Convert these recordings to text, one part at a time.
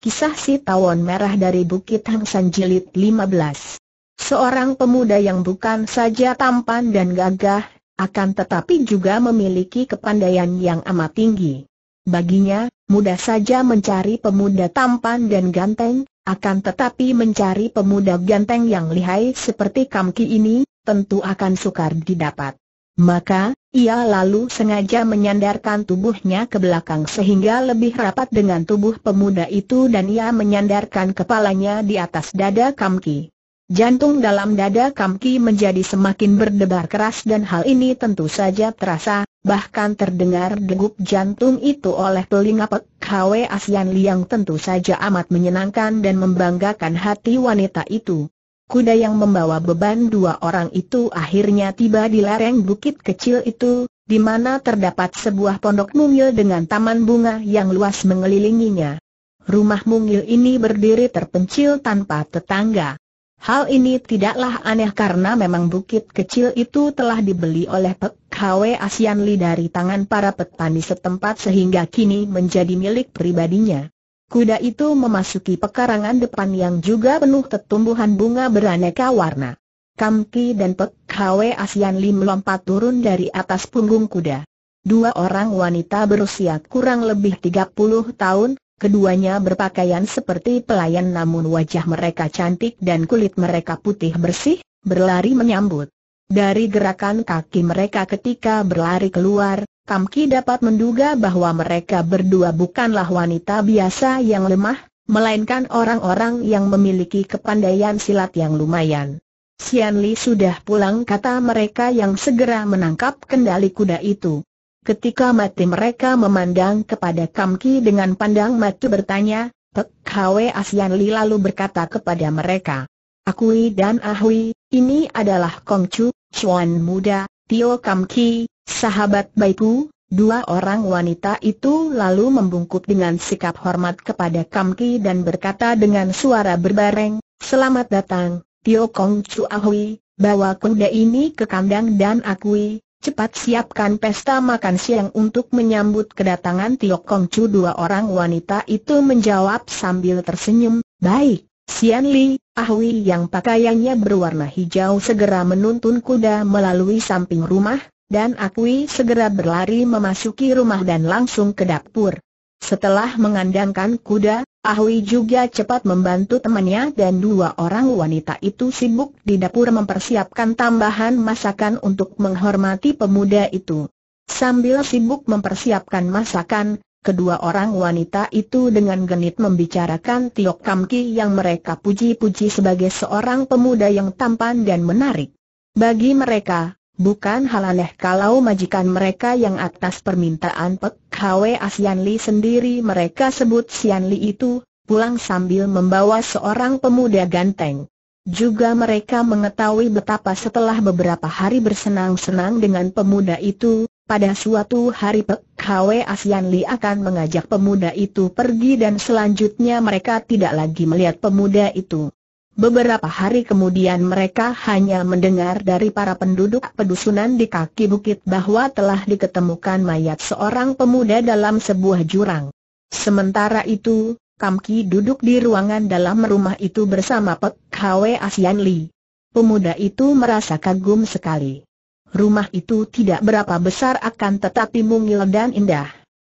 Kisah Si Tawon Merah dari Bukit Hengsan Jilid 15. Seorang pemuda yang bukan saja tampan dan gagah, akan tetapi juga memiliki kepandaian yang amat tinggi. Baginya, mudah saja mencari pemuda tampan dan ganteng, akan tetapi mencari pemuda ganteng yang lihai seperti Kam Ki ini, tentu akan sukar didapat. Maka, ia lalu sengaja menyandarkan tubuhnya ke belakang sehingga lebih rapat dengan tubuh pemuda itu dan ia menyandarkan kepalanya di atas dada Kam Ki. Jantung dalam dada Kam Ki menjadi semakin berdebar keras dan hal ini tentu saja terasa, bahkan terdengar degup jantung itu oleh telinga Pek Hwa Sian Li yang tentu saja amat menyenangkan dan membanggakan hati wanita itu. Kuda yang membawa beban dua orang itu akhirnya tiba di lereng bukit kecil itu, di mana terdapat sebuah pondok mungil dengan taman bunga yang luas mengelilinginya. Rumah mungil ini berdiri terpencil tanpa tetangga. Hal ini tidaklah aneh karena memang bukit kecil itu telah dibeli oleh Pek Hwa Sian Li dari tangan para petani setempat sehingga kini menjadi milik pribadinya. Kuda itu memasuki pekarangan depan yang juga penuh tumbuhan bunga beraneka warna. Kam Ki dan Pek Hwa Sian Li melompat turun dari atas punggung kuda. Dua orang wanita berusia kurang lebih 30 tahun, keduanya berpakaian seperti pelayan namun wajah mereka cantik dan kulit mereka putih bersih, berlari menyambut. Dari gerakan kaki mereka ketika berlari keluar, Kam Ki dapat menduga bahwa mereka berdua bukanlah wanita biasa yang lemah, melainkan orang-orang yang memiliki kepandaian silat yang lumayan. Sian Li sudah pulang, kata mereka yang segera menangkap kendali kuda itu. Ketika mati mereka memandang kepada Kam Ki dengan pandang mata bertanya, Pek Hwa Sian Li lalu berkata kepada mereka, Akui dan Ahui, ini adalah Kongcu, Chuan muda, Tio Kam Ki, sahabat baikku. Dua orang wanita itu lalu membungkuk dengan sikap hormat kepada Kam Ki dan berkata dengan suara berbareng, Selamat datang, Tio Kongcu Ahui, bawa kuda ini ke kandang dan Akui, cepat siapkan pesta makan siang untuk menyambut kedatangan Tio Kongcu. Dua orang wanita itu menjawab sambil tersenyum, Baik. Sian Li, Ahui yang pakaiannya berwarna hijau segera menuntun kuda melalui samping rumah, dan Ahui segera berlari memasuki rumah dan langsung ke dapur. Setelah mengandangkan kuda, Ahui juga cepat membantu temannya dan dua orang wanita itu sibuk di dapur mempersiapkan tambahan masakan untuk menghormati pemuda itu. Sambil sibuk mempersiapkan masakan, kedua orang wanita itu dengan genit membicarakan Tio Kam Ki yang mereka puji-puji sebagai seorang pemuda yang tampan dan menarik. Bagi mereka, bukan hal aneh kalau majikan mereka yang atas permintaan Pek Hwa Sian Li sendiri mereka sebut Sian Li itu, pulang sambil membawa seorang pemuda ganteng. Juga mereka mengetahui betapa setelah beberapa hari bersenang-senang dengan pemuda itu, pada suatu hari Pek Hwa Sian Li akan mengajak pemuda itu pergi dan selanjutnya mereka tidak lagi melihat pemuda itu. Beberapa hari kemudian mereka hanya mendengar dari para penduduk pedusunan di kaki bukit bahwa telah diketemukan mayat seorang pemuda dalam sebuah jurang. Sementara itu, Kam Ki duduk di ruangan dalam rumah itu bersama Pek Hwa Sian Li. Pemuda itu merasa kagum sekali. Rumah itu tidak berapa besar akan tetapi mungil dan indah.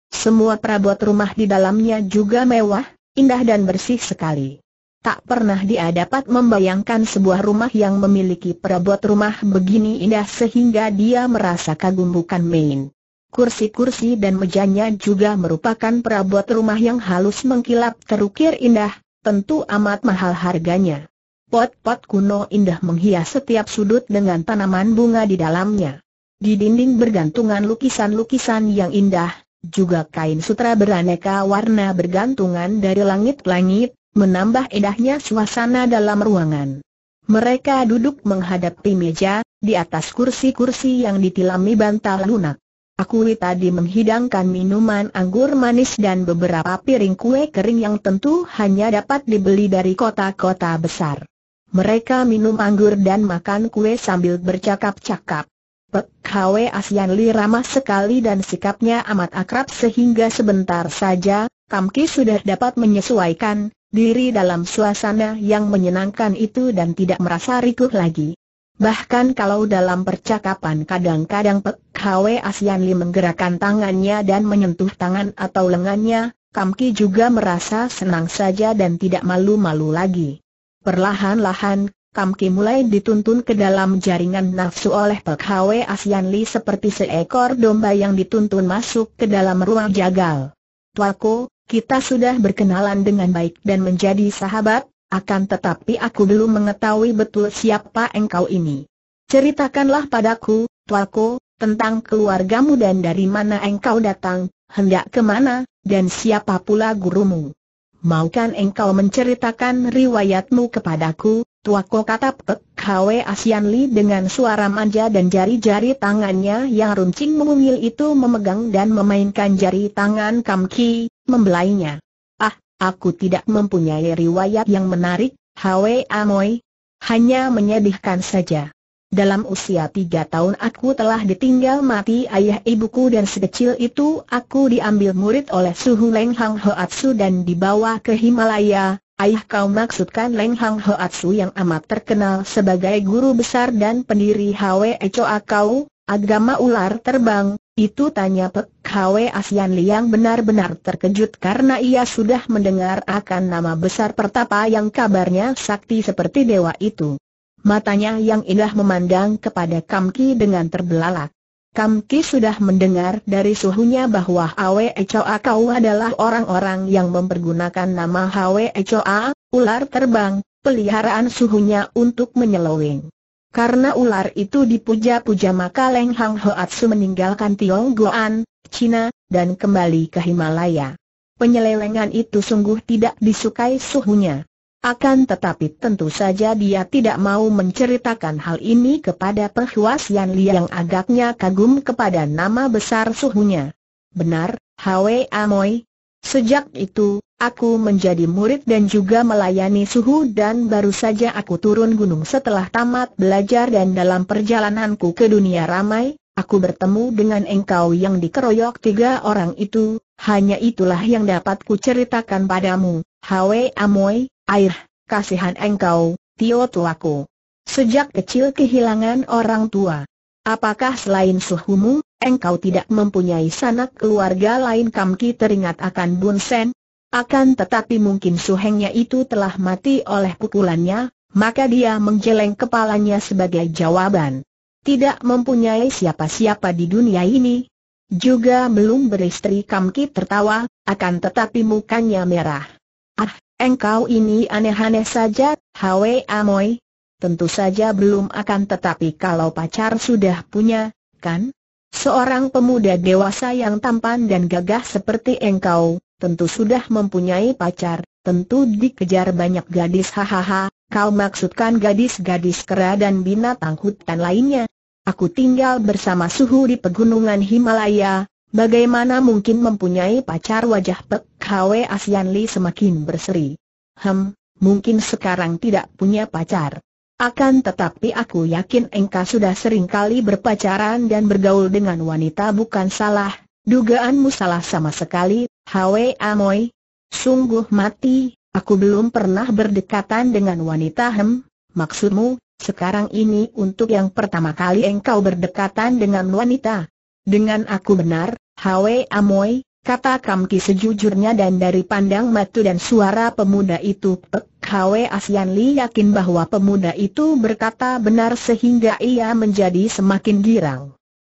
Semua perabot rumah di dalamnya juga mewah, indah dan bersih sekali. Tak pernah dia dapat membayangkan sebuah rumah yang memiliki perabot rumah begini indah sehingga dia merasa kagum bukan main. Kursi-kursi dan mejanya juga merupakan perabot rumah yang halus mengkilap terukir indah, tentu amat mahal harganya. Pot-pot kuno indah menghias setiap sudut dengan tanaman bunga di dalamnya. Di dinding bergantungan lukisan-lukisan yang indah, juga kain sutra beraneka warna bergantungan dari langit-langit, menambah indahnya suasana dalam ruangan. Mereka duduk menghadapi meja, di atas kursi-kursi yang ditilami bantal lunak. Akui tadi menghidangkan minuman anggur manis dan beberapa piring kue kering yang tentu hanya dapat dibeli dari kota-kota besar. Mereka minum anggur dan makan kue sambil bercakap-cakap. Hwe Asianli ramah sekali dan sikapnya amat akrab sehingga sebentar saja, Kam Ki sudah dapat menyesuaikan diri dalam suasana yang menyenangkan itu dan tidak merasa rikuh lagi. Bahkan kalau dalam percakapan kadang-kadang Pek Hwa Sian Li menggerakkan tangannya dan menyentuh tangan atau lengannya, Kam Ki juga merasa senang saja dan tidak malu-malu lagi. Perlahan-lahan, Kam Ki mulai dituntun ke dalam jaringan nafsu oleh Pek Hwa Sian Li seperti seekor domba yang dituntun masuk ke dalam ruang jagal. Tuaku, kita sudah berkenalan dengan baik dan menjadi sahabat. Akan tetapi aku belum mengetahui betul siapa engkau ini. Ceritakanlah padaku, tuaku, tentang keluargamu dan dari mana engkau datang, hendak kemana, dan siapa pula gurumu. Maukan engkau menceritakan riwayatmu kepadaku, tuaku, kata Pek Hwa Sian Li dengan suara manja, dan jari-jari tangannya yang runcing mungil itu memegang dan memainkan jari tangan Kam Ki, membelainya. Aku tidak mempunyai riwayat yang menarik, Hwe Amoy. Hanya menyedihkan saja. Dalam usia 3 tahun aku telah ditinggal mati ayah ibuku dan sekecil itu aku diambil murid oleh suhu Leng Hang Hoat Su dan dibawa ke Himalaya. Ayah kau maksudkan Leng Hang Hoat Su yang amat terkenal sebagai guru besar dan pendiri Hwe Echoa Kau, agama ular terbang. Itu, tanya Pek Hwa Sian Li yang benar-benar terkejut karena ia sudah mendengar akan nama besar pertapa yang kabarnya sakti seperti dewa itu. Matanya yang indah memandang kepada Kam Ki dengan terbelalak. Kam Ki sudah mendengar dari suhunya bahwa Hwe Echoa Kau adalah orang-orang yang mempergunakan nama Hwe Echoa, ular terbang, peliharaan suhunya untuk menyeleweng. Karena ular itu dipuja-puja maka Leng Hang Hoat Su meninggalkan Tionggoan, Cina, dan kembali ke Himalaya. Penyelewengan itu sungguh tidak disukai suhunya. Akan tetapi tentu saja dia tidak mau menceritakan hal ini kepada Pek Hwa Sian Li yang agaknya kagum kepada nama besar suhunya. Benar, Hwe Amoy. Sejak itu, aku menjadi murid dan juga melayani suhu dan baru saja aku turun gunung setelah tamat belajar dan dalam perjalananku ke dunia ramai, aku bertemu dengan engkau yang dikeroyok 3 orang itu, hanya itulah yang dapat ku ceritakan padamu, Hwe Amoy. Air, kasihan engkau, tio tuaku. Sejak kecil kehilangan orang tua. Apakah selain suhumu, engkau tidak mempunyai sanak keluarga lain? Kam Ki teringat akan Bun Sen. Akan tetapi mungkin suhengnya itu telah mati oleh pukulannya, maka dia menggeleng kepalanya sebagai jawaban. Tidak mempunyai siapa-siapa di dunia ini. Juga belum beristri. Kam Ki tertawa, akan tetapi mukanya merah. Ah, engkau ini aneh-aneh saja, Hwe Amoy. Tentu saja belum, akan tetapi kalau pacar sudah punya, kan? Seorang pemuda dewasa yang tampan dan gagah seperti engkau tentu sudah mempunyai pacar, tentu dikejar banyak gadis. Hahaha, kau maksudkan gadis-gadis kera dan binatang hutan lainnya. Aku tinggal bersama suhu di pegunungan Himalaya, bagaimana mungkin mempunyai pacar? Wajah Pek Hwa Sian Li semakin berseri. Mungkin sekarang tidak punya pacar. Akan tetapi aku yakin engkau sudah sering kali berpacaran dan bergaul dengan wanita, bukan salah. Dugaanmu salah sama sekali, Hwe Amoy. Sungguh mati, aku belum pernah berdekatan dengan wanita. Maksudmu, sekarang ini untuk yang pertama kali engkau berdekatan dengan wanita? Dengan aku, benar, Hwe Amoy, kata Kam Ki sejujurnya, dan dari pandang mata dan suara pemuda itu Pek Hwa Sian Li yakin bahwa pemuda itu berkata benar sehingga ia menjadi semakin girang.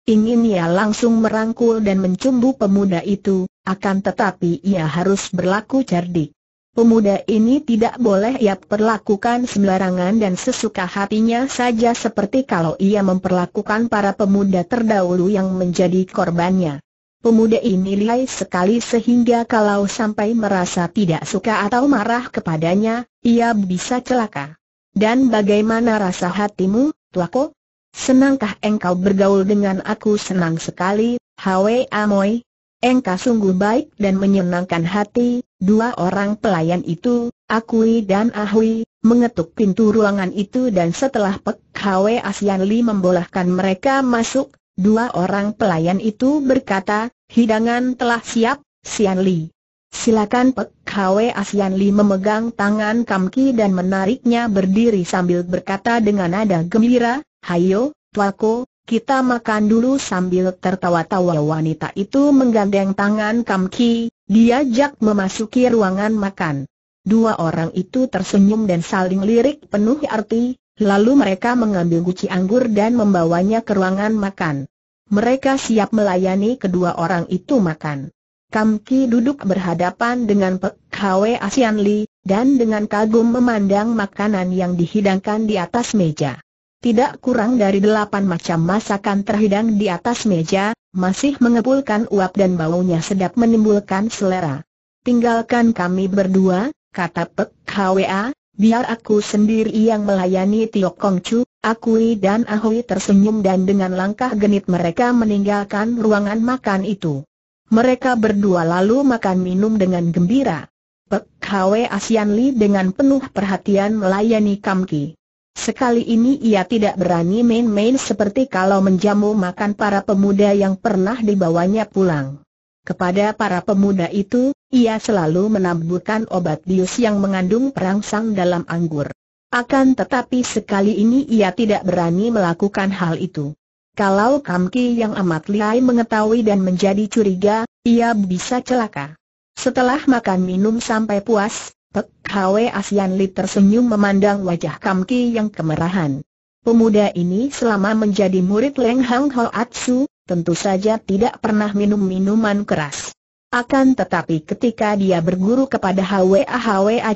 Ingin ia langsung merangkul dan mencumbu pemuda itu, akan tetapi ia harus berlaku cerdik. Pemuda ini tidak boleh ia perlakukan sembarangan dan sesuka hatinya saja seperti kalau ia memperlakukan para pemuda terdahulu yang menjadi korbannya. Pemuda ini lihai sekali sehingga kalau sampai merasa tidak suka atau marah kepadanya, ia bisa celaka. Dan bagaimana rasa hatimu, tuaku? Senangkah engkau bergaul dengan aku? Senang sekali, Hwe Amoy. Engkau sungguh baik dan menyenangkan hati. 2 orang pelayan itu, Akui dan Ahui, mengetuk pintu ruangan itu, dan setelah Pek Hwa Sian Li membolehkan mereka masuk, dua orang pelayan itu berkata, "Hidangan telah siap, Sian Li." Silakan. Pek Hwa Sian Li memegang tangan Kam Ki dan menariknya berdiri sambil berkata dengan nada gembira, "Hayo, tuaku, kita makan dulu." Sambil tertawa-tawa wanita itu menggandeng tangan Kam Ki, diajak memasuki ruangan makan. Dua orang itu tersenyum dan saling lirik penuh arti, lalu mereka mengambil guci anggur dan membawanya ke ruangan makan. Mereka siap melayani kedua orang itu makan. Kam Ki duduk berhadapan dengan Pek Hwa Sian Li, dan dengan kagum memandang makanan yang dihidangkan di atas meja. Tidak kurang dari 8 macam masakan terhidang di atas meja, masih mengepulkan uap dan baunya sedap menimbulkan selera. "Tinggalkan kami berdua," kata Pek Hwa, "biar aku sendiri yang melayani Tiok Kongcu." Akui dan Ahui tersenyum dan dengan langkah genit mereka meninggalkan ruangan makan itu. Mereka berdua lalu makan minum dengan gembira. Pek Hwa Sian Li dengan penuh perhatian melayani Kam Ki. Sekali ini ia tidak berani main-main seperti kalau menjamu makan para pemuda yang pernah dibawanya pulang. Kepada para pemuda itu, ia selalu menaburkan obat bius yang mengandung perangsang dalam anggur. Akan tetapi sekali ini ia tidak berani melakukan hal itu. Kalau Kam Ki yang amat lihai mengetahui dan menjadi curiga, ia bisa celaka. Setelah makan minum sampai puas, Pek Hwa Sian Li tersenyum memandang wajah Kam Ki yang kemerahan. Pemuda ini selama menjadi murid Leng Hang Hoat Su, tentu saja tidak pernah minum minuman keras. Akan tetapi ketika dia berguru kepada Hwa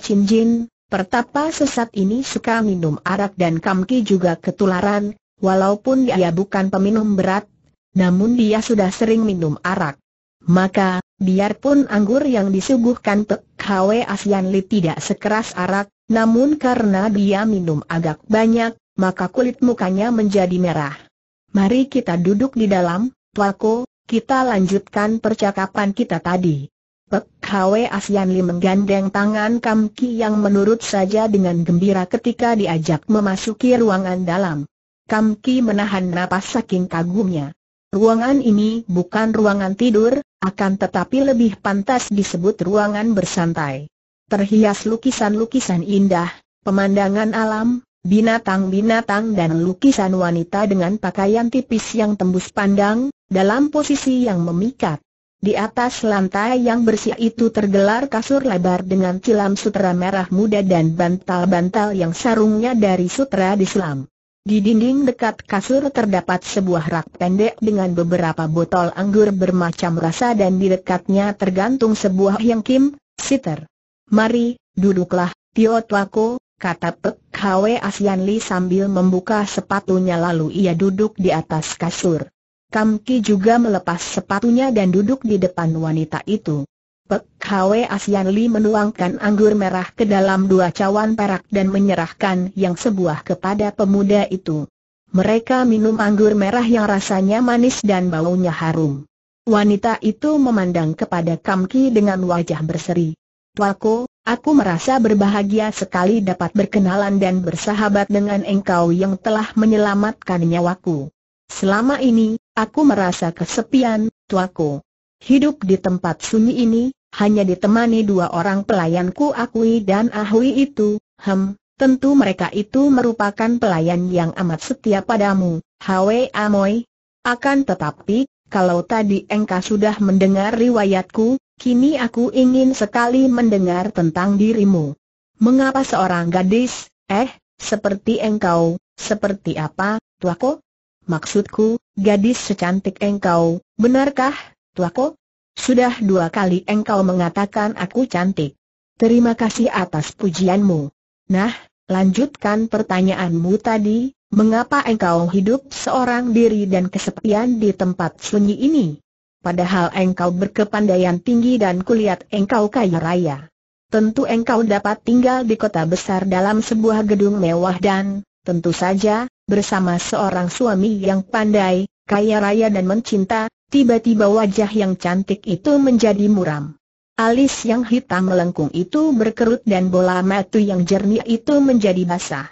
Chin Jin, pertapa sesat ini suka minum arak dan Kam Ki juga ketularan. Walaupun dia bukan peminum berat, namun dia sudah sering minum arak. Maka, biarpun anggur yang disuguhkan Pek Hwa Sian Li tidak sekeras arak, namun karena dia minum agak banyak, maka kulit mukanya menjadi merah. "Mari kita duduk di dalam, tuaku, kita lanjutkan percakapan kita tadi." Pek Hwa Sian Li menggandeng tangan Kam Ki yang menurut saja dengan gembira ketika diajak memasuki ruangan dalam. Kam Ki menahan napas saking kagumnya. Ruangan ini bukan ruangan tidur, akan tetapi lebih pantas disebut ruangan bersantai. Terhias lukisan-lukisan indah, pemandangan alam, binatang-binatang dan lukisan wanita dengan pakaian tipis yang tembus pandang, dalam posisi yang memikat. Di atas lantai yang bersih itu tergelar kasur lebar dengan cilam sutra merah muda dan bantal-bantal yang sarungnya dari sutra diselam. Di dinding dekat kasur terdapat sebuah rak pendek dengan beberapa botol anggur bermacam rasa dan di dekatnya tergantung sebuah yang kim, siter. "Mari, duduklah, Tio Tuaku," kata Pek Hwa Sian Li sambil membuka sepatunya lalu ia duduk di atas kasur. Kam Ki juga melepas sepatunya dan duduk di depan wanita itu. Pek Hwa Sian Li menuangkan anggur merah ke dalam 2 cawan perak dan menyerahkan yang sebuah kepada pemuda itu. Mereka minum anggur merah yang rasanya manis dan baunya harum. Wanita itu memandang kepada Kam Ki dengan wajah berseri. "Tuaku, aku merasa berbahagia sekali dapat berkenalan dan bersahabat dengan engkau yang telah menyelamatkan nyawaku. Selama ini, aku merasa kesepian, tuaku. Hidup di tempat sunyi ini, hanya ditemani 2 orang pelayanku, Akui dan Ahui itu. Tentu mereka itu merupakan pelayan yang amat setia padamu, Hwe Amoy. Akan tetapi, kalau tadi engkau sudah mendengar riwayatku, kini aku ingin sekali mendengar tentang dirimu. Mengapa seorang gadis, seperti engkau?" "Seperti apa, tuaku? Maksudku, gadis secantik engkau, benarkah, tuaku? Sudah 2 kali engkau mengatakan aku cantik. Terima kasih atas pujianmu. Nah, lanjutkan pertanyaanmu tadi, mengapa engkau hidup seorang diri dan kesepian di tempat sunyi ini? Padahal engkau berkepandaian tinggi dan kulihat engkau kaya raya. Tentu engkau dapat tinggal di kota besar dalam sebuah gedung mewah dan, tentu saja, bersama seorang suami yang pandai, kaya raya dan mencinta." Tiba-tiba wajah yang cantik itu menjadi muram. Alis yang hitam melengkung itu berkerut dan bola mata yang jernih itu menjadi basah.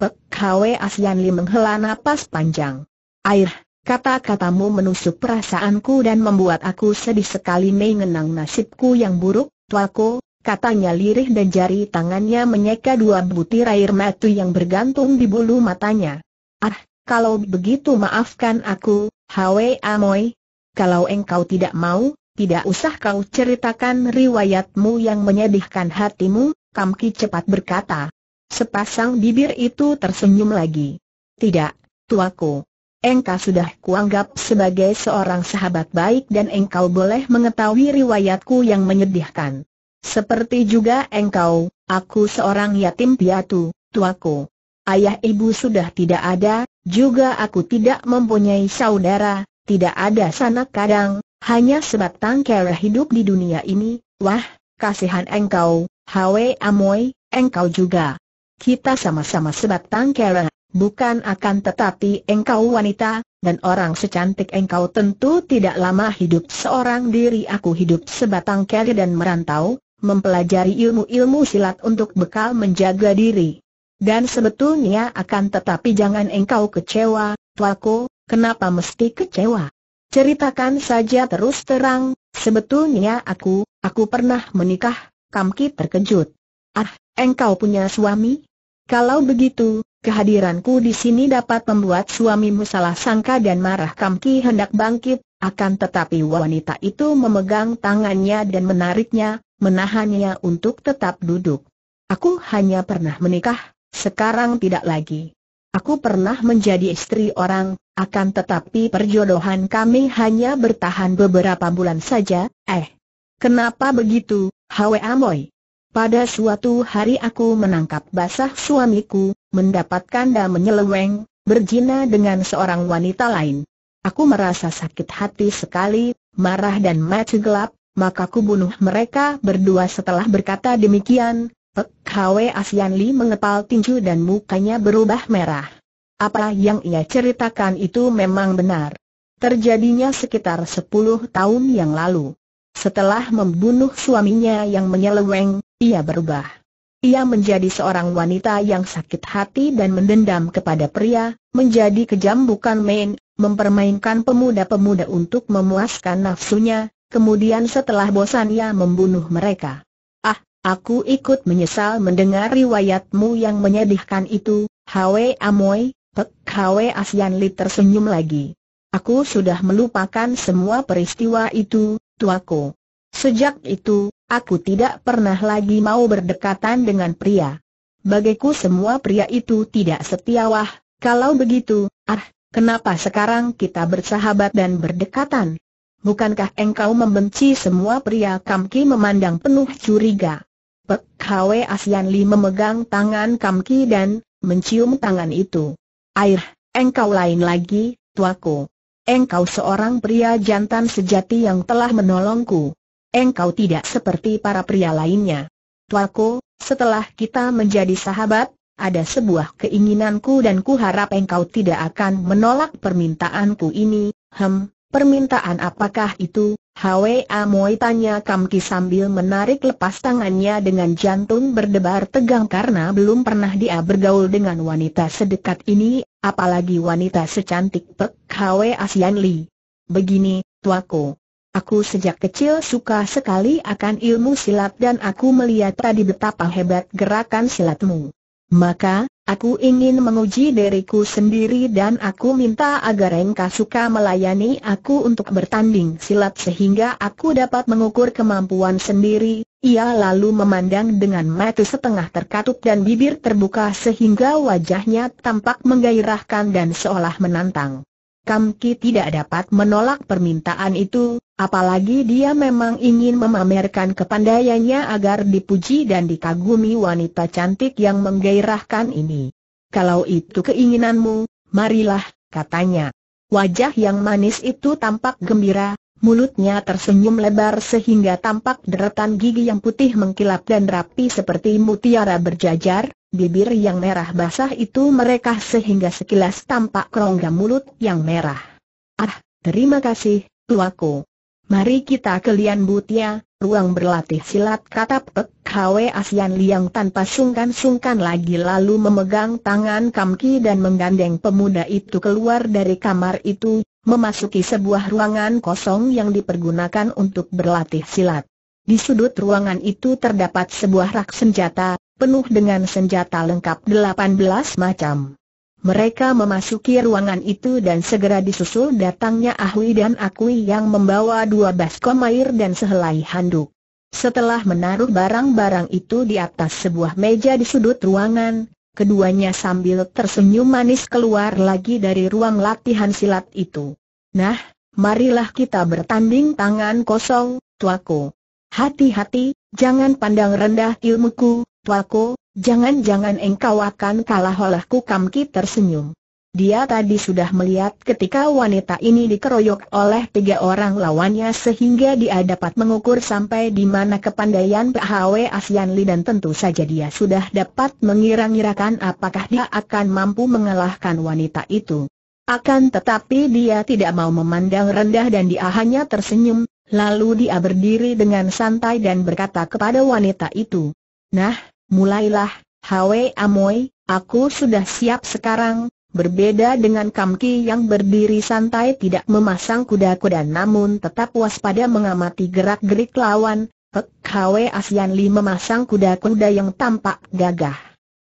Pek Hwa Sian Li menghela napas panjang. Air, kata-katamu menusuk perasaanku dan membuat aku sedih sekali mengenang nasibku yang buruk, tuaku, katanya lirih dan jari tangannya menyeka dua butir air mata yang bergantung di bulu matanya. Ah, kalau begitu maafkan aku, Hwe Amoy. Kalau engkau tidak mau, tidak usah kau ceritakan riwayatmu yang menyedihkan hatimu, Kam Ki cepat berkata. Sepasang bibir itu tersenyum lagi. Tidak, tuaku. Engkau sudah kuanggap sebagai seorang sahabat baik dan engkau boleh mengetahui riwayatku yang menyedihkan. Seperti juga engkau, aku seorang yatim piatu, tuaku. Ayah ibu sudah tidak ada, juga aku tidak mempunyai saudara, tidak ada sanak kadang, hanya sebatang kara hidup di dunia ini. Wah, kasihan engkau, Hwe Amoy, engkau juga. Kita sama-sama sebatang kara, bukan akan tetapi engkau wanita, dan orang secantik engkau tentu tidak lama hidup seorang diri. Aku hidup sebatang kara dan merantau, mempelajari ilmu-ilmu silat untuk bekal menjaga diri. Dan sebetulnya akan tetapi jangan engkau kecewa, tuaku. Kenapa mesti kecewa? Ceritakan saja terus terang, sebetulnya aku pernah menikah. Kam Ki terkejut. Ah, engkau punya suami? Kalau begitu, kehadiranku di sini dapat membuat suamimu salah sangka dan marah. Kam Ki hendak bangkit, akan tetapi wanita itu memegang tangannya dan menariknya, menahannya untuk tetap duduk. Aku hanya pernah menikah, sekarang tidak lagi. Aku pernah menjadi istri orang, akan tetapi perjodohan kami hanya bertahan beberapa bulan saja. Kenapa begitu, Hwe Amoy? Pada suatu hari aku menangkap basah suamiku, mendapatkan dia menyeleweng, berzina dengan seorang wanita lain. Aku merasa sakit hati sekali, marah dan mata gelap, maka ku bunuh mereka berdua. Setelah berkata demikian, Pek Hwa Sian Li mengepal tinju dan mukanya berubah merah. Apa yang ia ceritakan itu memang benar. Terjadinya sekitar 10 tahun yang lalu. Setelah membunuh suaminya yang menyeleweng, ia berubah. Ia menjadi seorang wanita yang sakit hati dan mendendam kepada pria, menjadi kejam bukan main, mempermainkan pemuda-pemuda untuk memuaskan nafsunya, kemudian setelah bosan ia membunuh mereka. Ah, aku ikut menyesal mendengar riwayatmu yang menyedihkan itu, Hwe Amoy. Pek Hwa Sian Li tersenyum lagi. Aku sudah melupakan semua peristiwa itu, tuaku. Sejak itu, aku tidak pernah lagi mau berdekatan dengan pria. Bagiku semua pria itu tidak setia. Wah, kalau begitu, kenapa sekarang kita bersahabat dan berdekatan? Bukankah engkau membenci semua pria? Kam Ki memandang penuh curiga. Pek Hwa Sian Li memegang tangan Kam Ki dan mencium tangan itu. Air, engkau lain lagi, tuaku. Engkau seorang pria jantan sejati yang telah menolongku. Engkau tidak seperti para pria lainnya. Tuaku, setelah kita menjadi sahabat, ada sebuah keinginanku dan ku harap engkau tidak akan menolak permintaanku ini. Permintaan apakah itu, Hwe Amoy? Tanya Kam Ki sambil menarik lepas tangannya dengan jantung berdebar tegang karena belum pernah dia bergaul dengan wanita sedekat ini, apalagi wanita secantik Pek Hwa Sian Li. Begini, tuaku. Aku sejak kecil suka sekali akan ilmu silat dan aku melihat tadi betapa hebat gerakan silatmu. Maka, aku ingin menguji diriku sendiri dan aku minta agar engkau suka melayani aku untuk bertanding silat sehingga aku dapat mengukur kemampuan sendiri. Ia lalu memandang dengan mata setengah terkatup dan bibir terbuka sehingga wajahnya tampak menggairahkan dan seolah menantang. Kam Ki tidak dapat menolak permintaan itu, apalagi dia memang ingin memamerkan kepandaiannya agar dipuji dan dikagumi wanita cantik yang menggairahkan ini. Kalau itu keinginanmu, marilah, katanya. Wajah yang manis itu tampak gembira, mulutnya tersenyum lebar sehingga tampak deretan gigi yang putih mengkilap dan rapi seperti mutiara berjajar. Bibir yang merah basah itu merekah sehingga sekilas tampak rongga mulut yang merah. Ah, terima kasih, tuaku. "Mari kita ke Lian Butia, ruang berlatih silat," kata Pek Hwa Sianliang tanpa sungkan-sungkan lagi, lalu memegang tangan Kam Ki dan menggandeng pemuda itu keluar dari kamar itu, memasuki sebuah ruangan kosong yang dipergunakan untuk berlatih silat. Di sudut ruangan itu terdapat sebuah rak senjata, penuh dengan senjata lengkap 18 macam. Mereka memasuki ruangan itu dan segera disusul datangnya Ahui dan Akui yang membawa 2 baskom air dan sehelai handuk. Setelah menaruh barang-barang itu di atas sebuah meja di sudut ruangan, keduanya sambil tersenyum manis keluar lagi dari ruang latihan silat itu. "Nah, marilah kita bertanding tangan kosong, tuaku. Hati-hati, jangan pandang rendah ilmuku, tuaku. Jangan-jangan engkau akan kalah olehku." Kam Ki tersenyum. Dia tadi sudah melihat ketika wanita ini dikeroyok oleh 3 orang lawannya sehingga dia dapat mengukur sampai di mana kepandaian Pek Hwa Sian Li, dan tentu saja dia sudah dapat mengira-ngirakan apakah dia akan mampu mengalahkan wanita itu. Akan tetapi dia tidak mau memandang rendah dan dia hanya tersenyum, lalu dia berdiri dengan santai dan berkata kepada wanita itu, "Nah, mulailah, Hwe Amoy, aku sudah siap sekarang." Berbeda dengan Kam Ki yang berdiri santai tidak memasang kuda-kuda namun tetap waspada mengamati gerak-gerik lawan, Pek Hwa Sian Li memasang kuda-kuda yang tampak gagah.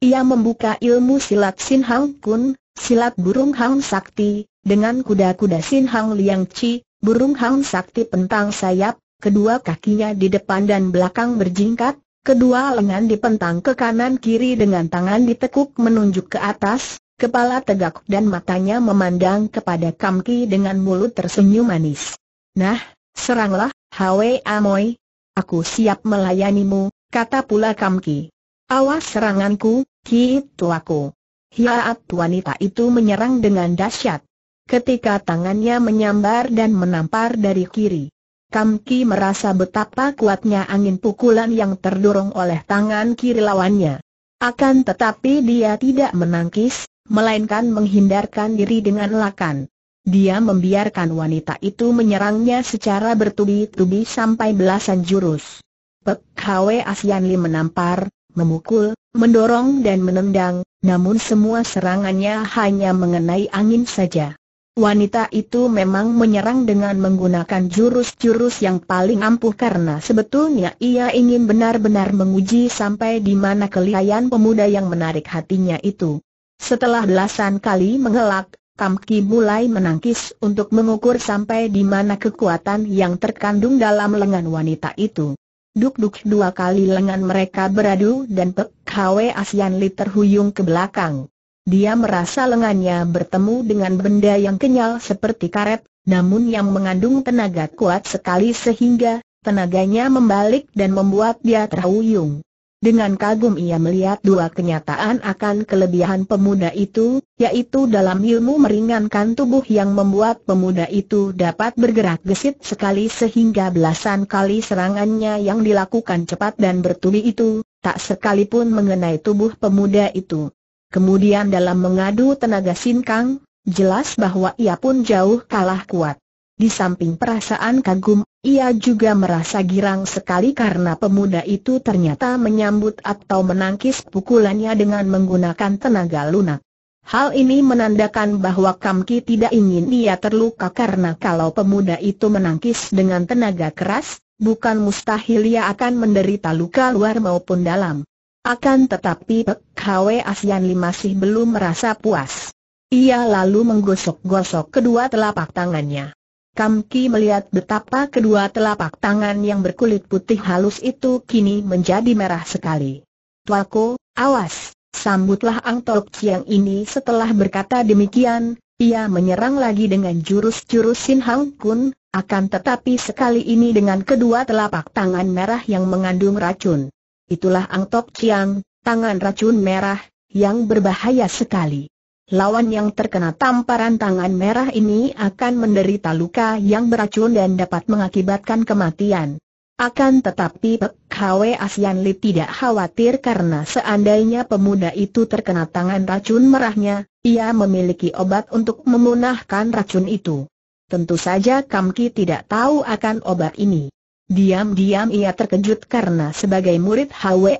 Ia membuka ilmu silat Sin Hang Kun, silat burung hang sakti, dengan kuda-kuda Sin Hang Liang Chi, burung hang sakti pentang sayap, kedua kakinya di depan dan belakang berjingkat, kedua lengan dipentang ke kanan-kiri dengan tangan ditekuk menunjuk ke atas, kepala tegak dan matanya memandang kepada Kam Ki dengan mulut tersenyum manis. "Nah, seranglah, Hwe Amoy. Aku siap melayanimu," kata pula Kam Ki. "Awas seranganku, Ki tuaku." Hiat wanita itu menyerang dengan dahsyat. Ketika tangannya menyambar dan menampar dari kiri, Kam Ki merasa betapa kuatnya angin pukulan yang terdorong oleh tangan kiri lawannya. Akan tetapi dia tidak menangkis, melainkan menghindarkan diri dengan lakan. Dia membiarkan wanita itu menyerangnya secara bertubi-tubi sampai belasan jurus. Pek Hwa Sian Li menampar, memukul, mendorong dan menendang, namun semua serangannya hanya mengenai angin saja. Wanita itu memang menyerang dengan menggunakan jurus-jurus yang paling ampuh karena sebetulnya ia ingin benar-benar menguji sampai di mana kelihayan pemuda yang menarik hatinya itu. Setelah belasan kali mengelak, Kam Ki mulai menangkis untuk mengukur sampai di mana kekuatan yang terkandung dalam lengan wanita itu. Duk-duk 2 kali lengan mereka beradu dan Pek Hwa Sian Li terhuyung ke belakang. Dia merasa lengannya bertemu dengan benda yang kenyal seperti karet, namun yang mengandung tenaga kuat sekali sehingga tenaganya membalik dan membuat dia terhuyung. Dengan kagum ia melihat 2 kenyataan akan kelebihan pemuda itu, yaitu dalam ilmu meringankan tubuh yang membuat pemuda itu dapat bergerak gesit sekali sehingga belasan kali serangannya yang dilakukan cepat dan bertubi itu, tak sekalipun mengenai tubuh pemuda itu. Kemudian dalam mengadu tenaga Sin Kang, jelas bahwa ia pun jauh kalah kuat. Di samping perasaan kagum, ia juga merasa girang sekali karena pemuda itu ternyata menyambut atau menangkis pukulannya dengan menggunakan tenaga lunak. Hal ini menandakan bahwa Kam Ki tidak ingin ia terluka karena kalau pemuda itu menangkis dengan tenaga keras, bukan mustahil ia akan menderita luka luar maupun dalam. Akan tetapi Pek Hwa Sian Li masih belum merasa puas. Ia lalu menggosok-gosok kedua telapak tangannya. Kam Ki melihat betapa kedua telapak tangan yang berkulit putih halus itu kini menjadi merah sekali. "Tuaku, awas!" sambutlah Ang Tok Chiang ini. Setelah berkata demikian, ia menyerang lagi dengan jurus-jurus Sin Hang Kun, akan tetapi sekali ini dengan kedua telapak tangan merah yang mengandung racun. Itulah Ang Tok Chiang, tangan racun merah, yang berbahaya sekali. Lawan yang terkena tamparan tangan merah ini akan menderita luka yang beracun dan dapat mengakibatkan kematian. Akan tetapi Pek Hwa Sian Li tidak khawatir karena seandainya pemuda itu terkena tangan racun merahnya, ia memiliki obat untuk memunahkan racun itu. Tentu saja Kam Ki tidak tahu akan obat ini. Diam-diam ia terkejut karena sebagai murid Hwa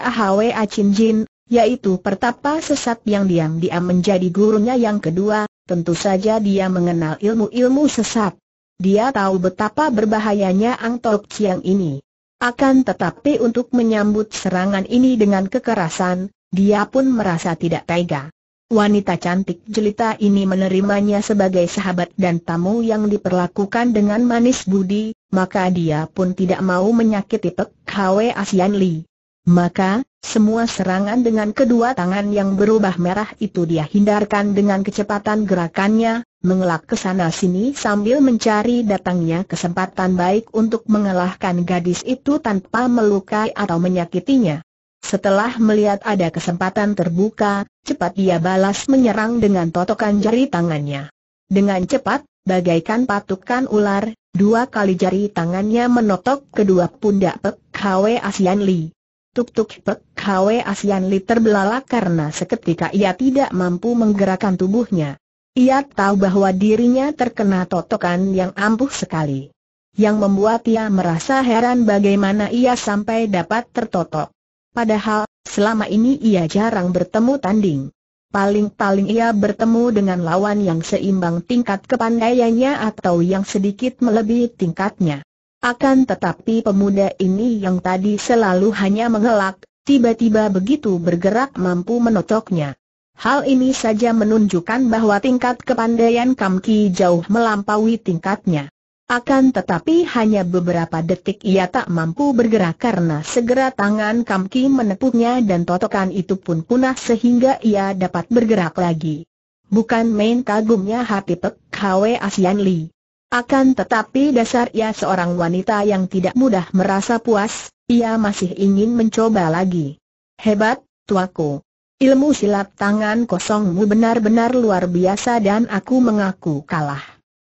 Chin Jin, yaitu pertapa sesat yang diam-diam menjadi gurunya yang kedua, tentu saja dia mengenal ilmu-ilmu sesat. Dia tahu betapa berbahayanya Ang Tok Chiang ini. Akan tetapi untuk menyambut serangan ini dengan kekerasan, dia pun merasa tidak tega. Wanita cantik jelita ini menerimanya sebagai sahabat dan tamu yang diperlakukan dengan manis budi, maka dia pun tidak mau menyakiti Pek Hwa Sian Li. Maka, semua serangan dengan kedua tangan yang berubah merah itu dia hindarkan dengan kecepatan gerakannya, mengelak ke sana sini sambil mencari datangnya kesempatan baik untuk mengalahkan gadis itu tanpa melukai atau menyakitinya. Setelah melihat ada kesempatan terbuka, cepat dia balas menyerang dengan totokan jari tangannya. Dengan cepat, bagaikan patukan ular, dua kali jari tangannya menotok kedua pundak Pek Hwa Sian Li. Tuk-tuk, Pek Hwa Sian Li terbelalak karena seketika ia tidak mampu menggerakkan tubuhnya. Ia tahu bahwa dirinya terkena totokan yang ampuh sekali, yang membuat ia merasa heran bagaimana ia sampai dapat tertotok. Padahal, selama ini ia jarang bertemu tanding. Paling-paling ia bertemu dengan lawan yang seimbang tingkat kepandaiannya atau yang sedikit melebihi tingkatnya. Akan tetapi pemuda ini yang tadi selalu hanya mengelak, tiba-tiba begitu bergerak mampu menotoknya. Hal ini saja menunjukkan bahwa tingkat kepandaian Kam Ki jauh melampaui tingkatnya. Akan tetapi hanya beberapa detik ia tak mampu bergerak karena segera tangan Kam Ki menepuknya dan totokan itu pun punah sehingga ia dapat bergerak lagi. Bukan main kagumnya hati Pek Hwa Sian Li. Akan tetapi dasar ia seorang wanita yang tidak mudah merasa puas, ia masih ingin mencoba lagi. Hebat, tuaku. Ilmu silat tangan kosongmu benar-benar luar biasa dan aku mengaku kalah.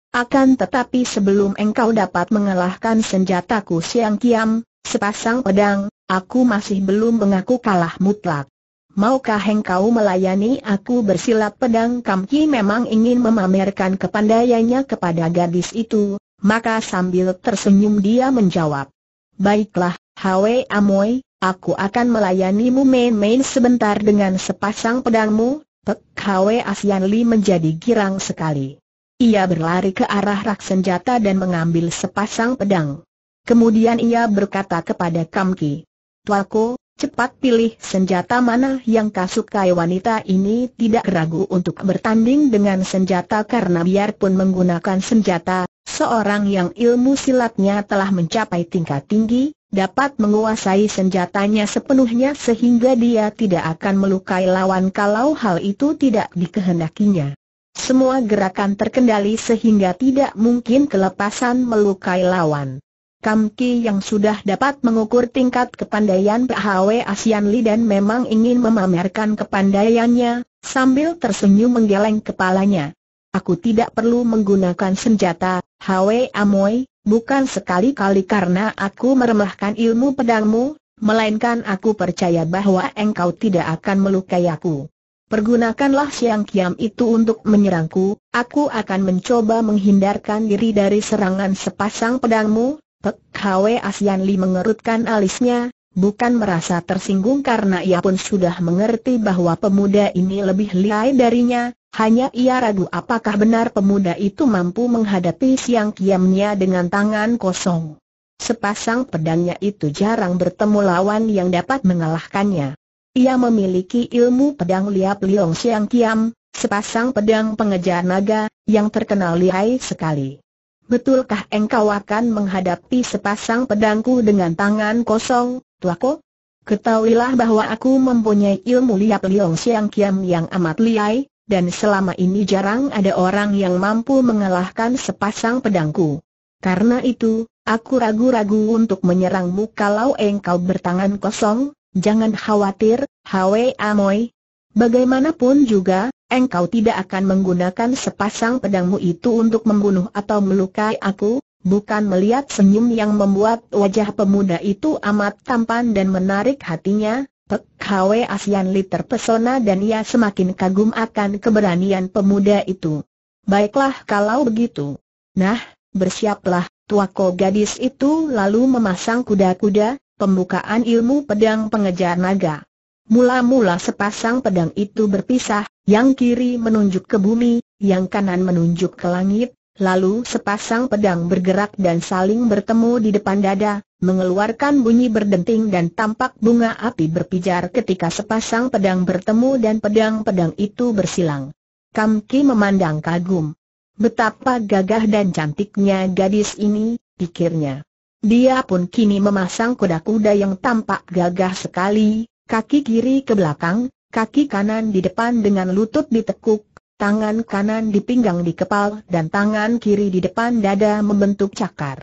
Akan tetapi sebelum engkau dapat mengalahkan senjataku Siang Kiam, sepasang pedang, aku masih belum mengaku kalah mutlak. Maukah engkau melayani aku bersilat pedang? Kam Ki memang ingin memamerkan kepandaiannya kepada gadis itu, maka sambil tersenyum dia menjawab, "Baiklah, Hwe Amoy. Aku akan melayanimu main-main sebentar dengan sepasang pedangmu." Pek Hwa Sian Li menjadi girang sekali. Ia berlari ke arah rak senjata dan mengambil sepasang pedang. Kemudian ia berkata kepada Kam Ki, "Tuaku, cepat pilih senjata mana yang kau sukai." Wanita ini tidak ragu untuk bertanding dengan senjata karena biarpun menggunakan senjata, seorang yang ilmu silatnya telah mencapai tingkat tinggi dapat menguasai senjatanya sepenuhnya sehingga dia tidak akan melukai lawan kalau hal itu tidak dikehendakinya. Semua gerakan terkendali sehingga tidak mungkin kelepasan melukai lawan. Kam Ki yang sudah dapat mengukur tingkat kepandaian Pek Hwa Sian Li dan memang ingin memamerkan kepandaiannya, sambil tersenyum menggeleng kepalanya. "Aku tidak perlu menggunakan senjata, Hwe Amoy. Bukan sekali-kali karena aku meremehkan ilmu pedangmu, melainkan aku percaya bahwa engkau tidak akan melukai aku. Pergunakanlah Siang Kiam itu untuk menyerangku, aku akan mencoba menghindarkan diri dari serangan sepasang pedangmu." Pek Hwa Sian Li mengerutkan alisnya, bukan merasa tersinggung karena ia pun sudah mengerti bahwa pemuda ini lebih lihai darinya. Hanya ia ragu apakah benar pemuda itu mampu menghadapi Siang Kiamnya dengan tangan kosong. Sepasang pedangnya itu jarang bertemu lawan yang dapat mengalahkannya. Ia memiliki ilmu pedang Liap Liong Siang Kiam, sepasang pedang pengejar naga, yang terkenal lihai sekali. "Betulkah engkau akan menghadapi sepasang pedangku dengan tangan kosong, tuaku? Ketahuilah bahwa aku mempunyai ilmu Liap Liong Siang Kiam yang amat lihai, dan selama ini jarang ada orang yang mampu mengalahkan sepasang pedangku. Karena itu, aku ragu-ragu untuk menyerangmu kalau engkau bertangan kosong." "Jangan khawatir, Hwe Amoy. Bagaimanapun juga, engkau tidak akan menggunakan sepasang pedangmu itu untuk membunuh atau melukai aku." Bukan melihat senyum yang membuat wajah pemuda itu amat tampan dan menarik hatinya, Pek Hwa Sian Li terpesona dan ia semakin kagum akan keberanian pemuda itu. "Baiklah kalau begitu. Nah, bersiaplah, tuako gadis itu lalu memasang kuda-kuda, pembukaan ilmu pedang pengejar naga. Mula-mula sepasang pedang itu berpisah, yang kiri menunjuk ke bumi, yang kanan menunjuk ke langit, lalu sepasang pedang bergerak dan saling bertemu di depan dada, mengeluarkan bunyi berdenting dan tampak bunga api berpijar ketika sepasang pedang bertemu dan pedang-pedang itu bersilang. Kam Ki memandang kagum. Betapa gagah dan cantiknya gadis ini, pikirnya. Dia pun kini memasang kuda-kuda yang tampak gagah sekali, kaki kiri ke belakang, kaki kanan di depan dengan lutut ditekuk, tangan kanan di pinggang di kepal dan tangan kiri di depan dada membentuk cakar.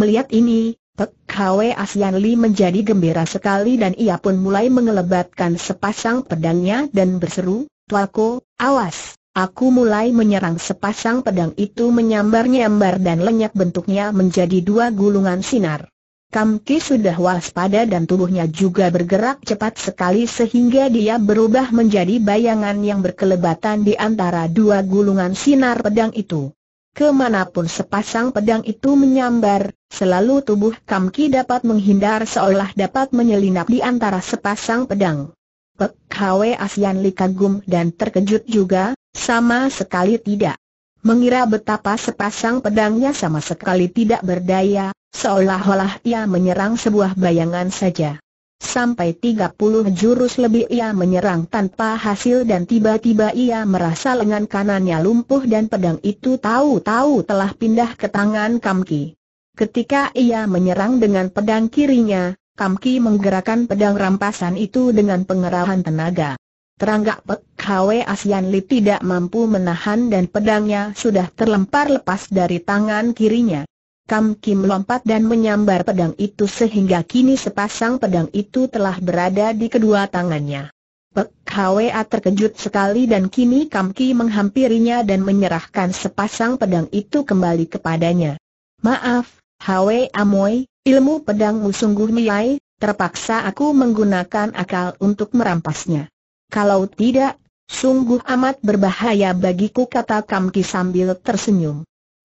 Melihat ini, Pek Hwa Sian Li menjadi gembira sekali dan ia pun mulai mengelebatkan sepasang pedangnya dan berseru, "Tuanku, awas! Aku mulai menyerang!" Sepasang pedang itu menyambar-nyambar dan lenyap bentuknya menjadi dua gulungan sinar. Kam Ki sudah waspada dan tubuhnya juga bergerak cepat sekali sehingga dia berubah menjadi bayangan yang berkelebatan di antara dua gulungan sinar pedang itu. Kemanapun sepasang pedang itu menyambar, selalu tubuh Kam Ki dapat menghindar seolah dapat menyelinap di antara sepasang pedang. Pek Hwa Sian Li kagum dan terkejut juga. Sama sekali tidak mengira betapa sepasang pedangnya sama sekali tidak berdaya, seolah-olah ia menyerang sebuah bayangan saja. Sampai 30 jurus lebih ia menyerang tanpa hasil dan tiba-tiba ia merasa lengan kanannya lumpuh dan pedang itu tahu-tahu telah pindah ke tangan Kam Ki. Ketika ia menyerang dengan pedang kirinya, Kam Ki menggerakkan pedang rampasan itu dengan pengerahan tenaga. Terangga Pek Hwa Sian Li tidak mampu menahan dan pedangnya sudah terlempar lepas dari tangan kirinya. Kam Ki melompat dan menyambar pedang itu sehingga kini sepasang pedang itu telah berada di kedua tangannya. Pek Hwa terkejut sekali dan kini Kam Ki menghampirinya dan menyerahkan sepasang pedang itu kembali kepadanya. "Maaf, Hwa Amoy, ilmu pedangmu sungguh miai, terpaksa aku menggunakan akal untuk merampasnya. Kalau tidak, sungguh amat berbahaya bagiku," kata Kam Ki sambil tersenyum.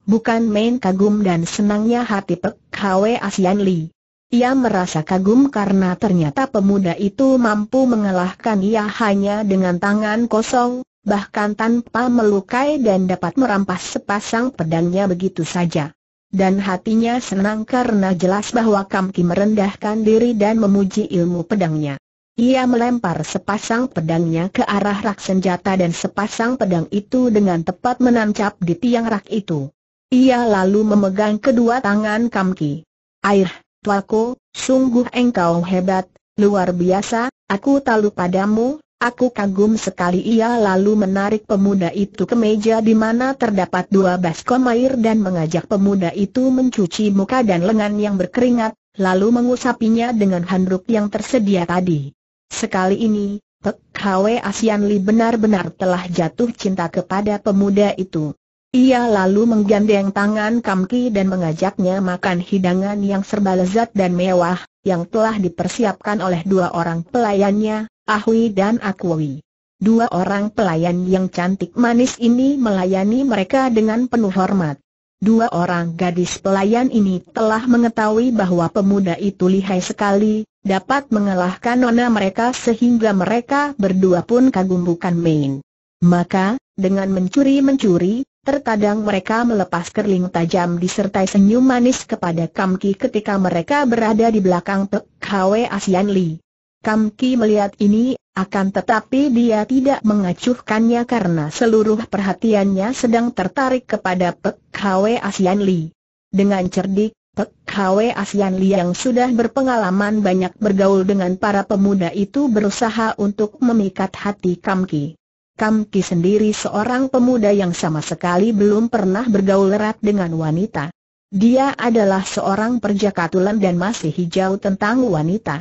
Bukan main kagum dan senangnya hati Pek Hwa Sian Li. Ia merasa kagum karena ternyata pemuda itu mampu mengalahkan ia hanya dengan tangan kosong, bahkan tanpa melukai dan dapat merampas sepasang pedangnya begitu saja. Dan hatinya senang karena jelas bahwa Kam Ki merendahkan diri dan memuji ilmu pedangnya. Ia melempar sepasang pedangnya ke arah rak senjata dan sepasang pedang itu dengan tepat menancap di tiang rak itu. Ia lalu memegang kedua tangan Kam Ki. "Air, tuanku, sungguh engkau hebat, luar biasa, aku talu padamu, aku kagum sekali." Ia lalu menarik pemuda itu ke meja di mana terdapat dua baskom air dan mengajak pemuda itu mencuci muka dan lengan yang berkeringat, lalu mengusapinya dengan handuk yang tersedia tadi. Sekali ini, Pek Hwa Sian Li benar-benar telah jatuh cinta kepada pemuda itu. Ia lalu menggandeng tangan Kam Ki dan mengajaknya makan hidangan yang serba lezat dan mewah, yang telah dipersiapkan oleh dua orang pelayannya, Ahui dan Akwi. Dua orang pelayan yang cantik manis ini melayani mereka dengan penuh hormat. Dua orang gadis pelayan ini telah mengetahui bahwa pemuda itu lihai sekali, dapat mengalahkan nona mereka sehingga mereka berdua pun kagum bukan main. Maka, dengan mencuri-mencuri, terkadang mereka melepas kerling tajam disertai senyum manis kepada Kam Ki ketika mereka berada di belakang Pek Hwa Sian Li. Kam Ki melihat ini, akan tetapi dia tidak mengacuhkannya karena seluruh perhatiannya sedang tertarik kepada Pek Hwa Sian Li. Dengan cerdik, Pek Hwa Sian Li yang sudah berpengalaman banyak bergaul dengan para pemuda itu berusaha untuk memikat hati Kam Ki. Kam Ki sendiri seorang pemuda yang sama sekali belum pernah bergaul erat dengan wanita. Dia adalah seorang perjakatulan dan masih hijau tentang wanita.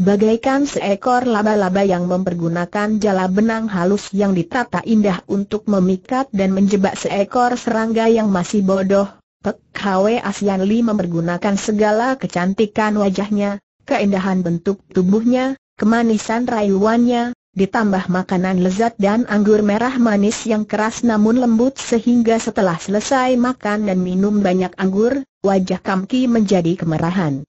Bagaikan seekor laba-laba yang mempergunakan jala benang halus yang ditata indah untuk memikat dan menjebak seekor serangga yang masih bodoh, Pek Hwa Sian Li mempergunakan segala kecantikan wajahnya, keindahan bentuk tubuhnya, kemanisan rayuannya, ditambah makanan lezat dan anggur merah manis yang keras namun lembut sehingga setelah selesai makan dan minum banyak anggur, wajah Kam Ki menjadi kemerahan.